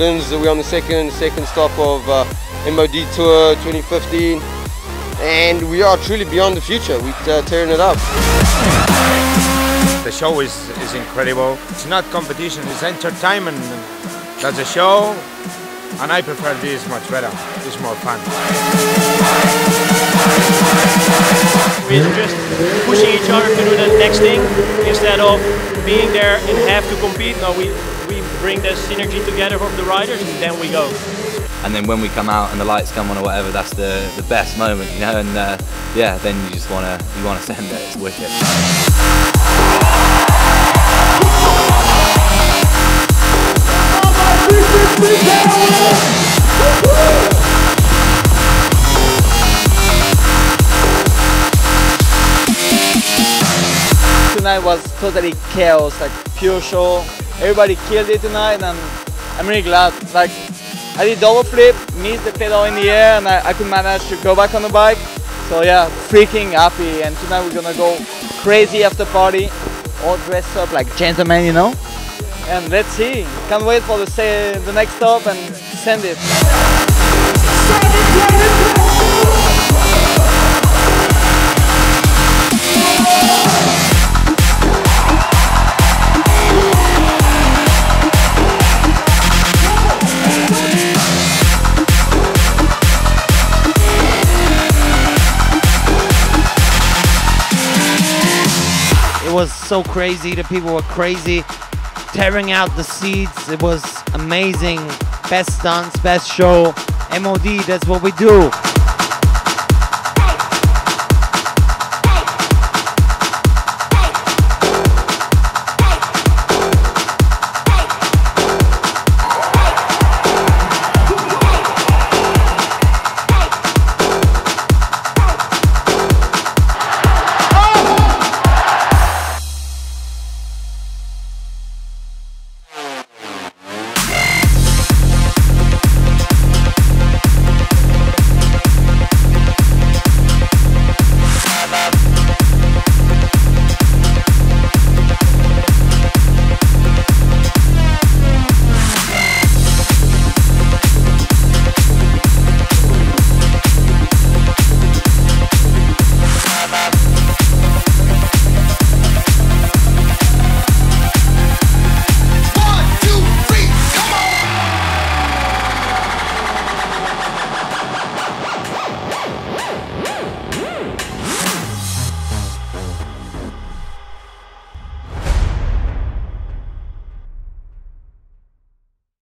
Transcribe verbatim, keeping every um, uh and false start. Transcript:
Midlands. We're on the second second stop of uh, M O D Tour twenty fifteen, and we are truly beyond the future. We're uh, tearing it up. The show is, is incredible. It's not competition, it's entertainment. That's a show, and I prefer this much better. It's more fun. We're just pushing each other to do the next thing instead of being there and have to compete. No, we, we bring the synergy together from the riders and then we go. And then when we come out and the lights come on or whatever, that's the, the best moment, you know, and uh, yeah, then you just want to you wanna send it, it's wicked. Tonight was totally chaos, like pure show. Everybody killed it tonight, and I'm really glad. Like, I did double flip, missed the pedal in the air, and I, I could manage to go back on the bike. So yeah, freaking happy. And tonight we're gonna go crazy after party, all dressed up like gentlemen, you know. And let's see. Can't wait for the the next stop and send it. It was so crazy. The people were crazy, tearing out the seats. It was amazing. Best stunts, best show. M O D, that's what we do.